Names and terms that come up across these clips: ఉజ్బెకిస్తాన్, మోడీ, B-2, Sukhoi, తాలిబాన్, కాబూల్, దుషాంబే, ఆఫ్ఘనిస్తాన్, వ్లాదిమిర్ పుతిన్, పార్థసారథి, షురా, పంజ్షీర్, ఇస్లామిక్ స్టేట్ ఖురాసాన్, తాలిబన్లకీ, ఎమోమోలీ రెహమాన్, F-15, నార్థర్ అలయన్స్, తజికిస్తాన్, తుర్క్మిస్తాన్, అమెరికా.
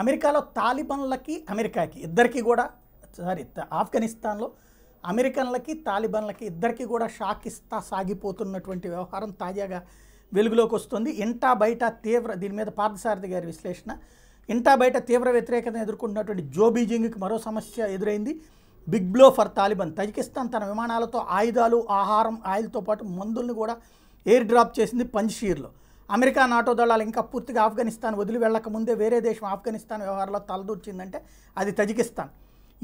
అమెరికాలో తాలిబన్లకి అమెరికాకి ఇద్దరికి కూడా సారీ ఆఫ్ఘనిస్తాన్లో అమెరికన్లకి తాలిబన్లకి ఇద్దరికి కూడా షాక్ ఇస్తా సాగిపోతున్నటువంటి వ్యవహారం తాజాగా వెలుగులోకి వస్తుంది. ఇంటా బయట తీవ్ర దీని మీద పార్థసారథి గారి విశ్లేషణ. ఇంటా బయట తీవ్ర వ్యతిరేకతను ఎదుర్కొంటున్నటువంటి జో బీజింగ్కి మరో సమస్య ఎదురైంది. Big blow for తాలిబాన్. తజికిస్తాన్ తన విమానాలతో ఆయుధాలు, ఆహారం, ఆయిల్తో పాటు మందులను కూడా ఎయిర్ డ్రాప్ చేసింది పంజ్షీర్లో. అమెరికా, నాటో దళాలు ఇంకా పూర్తిగా ఆఫ్ఘనిస్తాన్ వదిలి వెళ్ళకముందే వేరే దేశం ఆఫ్ఘనిస్తాన్ వ్యవహారాల్లో తలదూర్చిందంటే అది తజికిస్తాన్.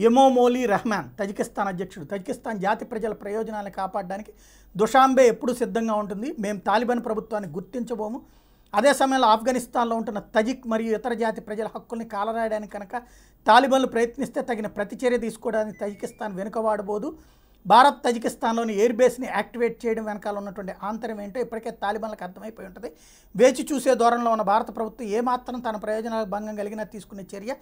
ఎమోమోలీ రెహమాన్ తజికిస్తాన్ అధ్యక్షుడు, తజికిస్తాన్ జాతి ప్రజల ప్రయోజనాలను కాపాడడానికి దుషాంబే ఎప్పుడూ సిద్ధంగా ఉంటుంది, మేము తాలిబాన్ ప్రభుత్వాన్ని గుర్తించబోము, అదే సమయంలో ఆఫ్ఘనిస్తాన్లో ఉంటున్న తజిక్ మరియు ఇతర జాతి ప్రజల హక్కుల్ని కాలరాయడానికి కనుక తాలిబాన్లు ప్రయత్నిస్తే తగిన ప్రతిచర్య తీసుకోవడానికి తజికిస్తాన్ వెనుకవాడబోదు, భారత్ తజికిస్తాన్లోని ఎయిర్ బేస్ని యాక్టివేట్ చేయడం వెనకాల ఉన్నటువంటి ఆంతరం ఏంటో ఇప్పటికే తాలిబాన్లకు అర్థమైపోయి ఉంటుంది. వేచి చూసే ధోరణిలో ఉన్న భారత ప్రభుత్వం ఏమాత్రం తన ప్రయోజనాలకు భంగం కలిగినా తీసుకునే చర్య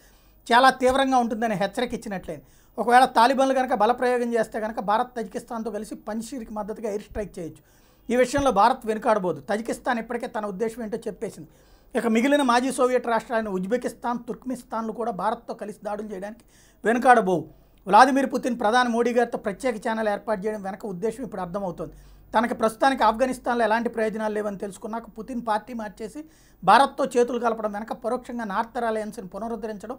చాలా తీవ్రంగా ఉంటుందని హెచ్చరిక ఇచ్చినట్లయింది. ఒకవేళ తాలిబాన్లు కనుక బలప్రయోగం చేస్తే కనుక భారత్ తజికిస్తాన్తో కలిసి పంజ్షీర్కి మద్దతుగా ఎయిర్ స్ట్రైక్ చేయొచ్చు. ఈ విషయంలో భారత్ వెనుకాడబోదు. తజికిస్తాన్ ఇప్పటికే తన ఉద్దేశం ఏంటో చెప్పేసింది. ఇక మిగిలిన మాజీ సోవియట్ రాష్ట్రాలైన ఉజ్బెకిస్తాన్, తుర్క్మిస్తాన్లు కూడా భారత్తో కలిసి దాడులు చేయడానికి వెనుకాడబోవు. వ్లాదిమిర్ పుతిన్ ప్రధాని మోడీ గారితో ప్రత్యేక ఛానల్ ఏర్పాటు చేయడం వెనక ఉద్దేశం ఇప్పుడు అర్థమవుతోంది. తనకి ప్రస్తుతానికి ఆఫ్ఘనిస్తాన్లో ఎలాంటి ప్రయోజనాలు లేవని తెలుసుకున్నాక పుతిన్ పార్టీ మార్చేసి భారత్తో చేతులు కలపడం వెనక పరోక్షంగా నార్థర్ అలయన్స్ని పునరుద్ధరించడం,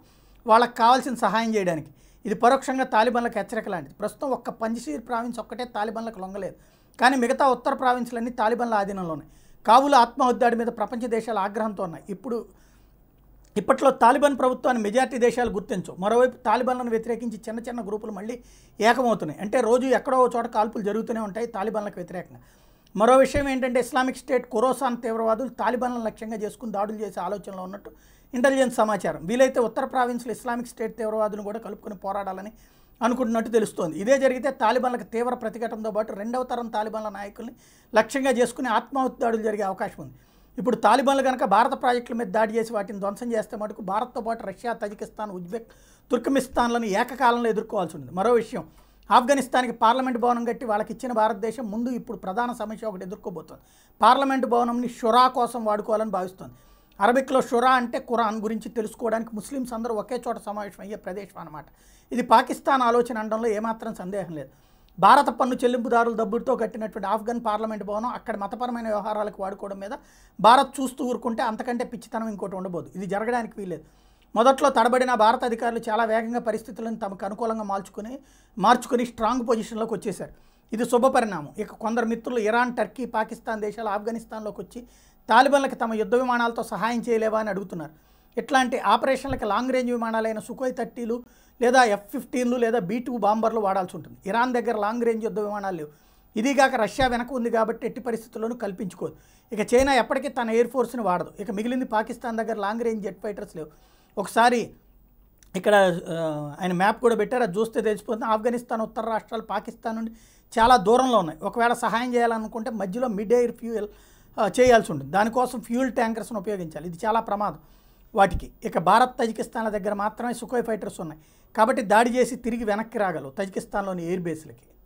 వాళ్ళకి కావాల్సిన సహాయం చేయడానికి. ఇది పరోక్షంగా తాలిబాన్లకు హెచ్చరిక లాంటిది. ప్రస్తుతం ఒక్క పంజ్షీర్ ప్రావిన్స్ ఒక్కటే తాలిబాన్లకు లొంగలేదు, కానీ మిగతా ఉత్తర ప్రావిన్స్లన్నీ తాలిబాన్ల ఆధీనంలో ఉన్నాయి. కాబూల్ ఆత్మహత్యాడి మీద ప్రపంచ దేశాలు ఆగ్రహంతో ఉన్నాయి. ఇప్పట్లో తాలిబాన్ ప్రభుత్వాన్ని మెజార్టీ దేశాలు గుర్తించవు. మరోవైపు తాలిబాన్లను వ్యతిరేకించి చిన్న చిన్న గ్రూపులు మళ్ళీ ఏకమవుతున్నాయి. అంటే రోజు ఎక్కడో చోట కాల్పులు జరుగుతూనే ఉంటాయి తాలిబాన్లకు వ్యతిరేకంగా. మరో విషయం ఏంటంటే ఇస్లామిక్ స్టేట్ ఖురాసాన్ తీవ్రవాదులు తాలిబాన్లను లక్ష్యంగా చేసుకుని దాడులు చేసే ఆలోచనలో ఉన్నట్టు ఇంటెలిజెన్స్ సమాచారం. వీలైతే ఉత్తర ప్రావిన్స్లో ఇస్లామిక్ స్టేట్ తీవ్రవాదులను కూడా కలుపుకొని పోరాడాలని అనుకుంటున్నట్టు తెలుస్తోంది. ఇదే జరిగితే తాలిబాన్లకు తీవ్ర ప్రతిఘటనతో పాటు రెండవ తరం తాలిబాన్ల నాయకుల్ని లక్ష్యంగా చేసుకుని ఆత్మాహుతి దాడులు జరిగే అవకాశం ఉంది. ఇప్పుడు తాలిబాన్లు కనుక భారత ప్రాజెక్టుల మీద దాడి చేసి వాటిని ధ్వంసం చేస్తే మటుకు భారత్తో పాటు రష్యా, తజికిస్తాన్, ఉజ్బెక్, తుర్క్మిస్తాన్లను ఏకకాలంలో ఎదుర్కోవాల్సి ఉంది. మరో విషయం, ఆఫ్ఘనిస్తాన్కి పార్లమెంటు భవనం కట్టి వాళ్ళకి ఇచ్చిన భారతదేశం ముందు ఇప్పుడు ప్రధాన సమస్య ఒకటి ఎదుర్కోబోతోంది. పార్లమెంటు భవనంని షురా కోసం వాడుకోవాలని భావిస్తోంది. అరబిక్లో షురా అంటే ఖురాన్ గురించి తెలుసుకోవడానికి ముస్లిమ్స్ అందరూ ఒకే చోట సమావేశం అయ్యే ప్రదేశం అన్నమాట. ఇది పాకిస్తాన్ ఆలోచన అనడంలో ఏమాత్రం సందేహం లేదు. భారత పన్ను చెల్లింపుదారుల డబ్బులతో కట్టినటువంటి ఆఫ్ఘన్ పార్లమెంట్ భవనం అక్కడ మతపరమైన వ్యవహారాలకు వాడుకోవడం మీద భారత్ చూస్తూ ఊరుకుంటే అంతకంటే పిచ్చితనం ఇంకోటి ఉండబోదు. ఇది జరగడానికి వీల్లేదు. మొదట్లో తడబడిన భారత అధికారులు చాలా వేగంగా పరిస్థితులను తమకు అనుకూలంగా మార్చుకుని స్ట్రాంగ్ పొజిషన్లోకి వచ్చేశారు. ఇది శుభపరిణామం. ఇక కొందరు మిత్రులు ఇరాన్, టర్కీ, పాకిస్తాన్ దేశాలు ఆఫ్ఘనిస్తాన్లోకి వచ్చి తాలిబాన్లకు తమ యుద్ధ విమానాలతో సహాయం చేయలేవా అని అడుగుతున్నారు. ఇట్లాంటి ఆపరేషన్లకు లాంగ్ రేంజ్ విమానాలైన Sukhoi 30లు లేదా F-15లు లేదా B-2 బాంబర్లు వాడాల్సి ఉంటుంది. ఇరాన్ దగ్గర లాంగ్ రేంజ్ యుద్ధ విమానాలు లేవు. ఇదిగాక రష్యా వెనక ఉంది కాబట్టి ఎట్టి పరిస్థితుల్లోనూ కల్పించుకోదు. ఇక చైనా ఎప్పటికీ తన ఎయిర్ ఫోర్స్ని వాడదు. ఇక మిగిలింది పాకిస్తాన్ దగ్గర లాంగ్ రేంజ్ జెట్ ఫైటర్స్ లేవు. ఒకసారి ఇక్కడ ఆయన మ్యాప్ కూడా పెట్టారు, అది చూస్తే తెలిసిపోతుంది. ఆఫ్ఘనిస్తాన్ ఉత్తర రాష్ట్రాలు పాకిస్తాన్ నుండి చాలా దూరంలో ఉన్నాయి. ఒకవేళ సహాయం చేయాలనుకుంటే మధ్యలో మిడ్ ఎయిర్ ఫ్యూయల్ చేయాల్సి ఉంటుంది. దానికోసం ఫ్యూయల్ ట్యాంకర్స్ను ఉపయోగించాలి. ఇది చాలా ప్రమాదం వాటికి. ఇక భారత్, తజికిస్తాన్ల దగ్గర మాత్రమే Sukhoi ఫైటర్స్ ఉన్నాయి కాబట్టి దాడి చేసి తిరిగి వెనక్కి రాగలవు తజికిస్తాన్లోని ఎయిర్ బేస్లకి.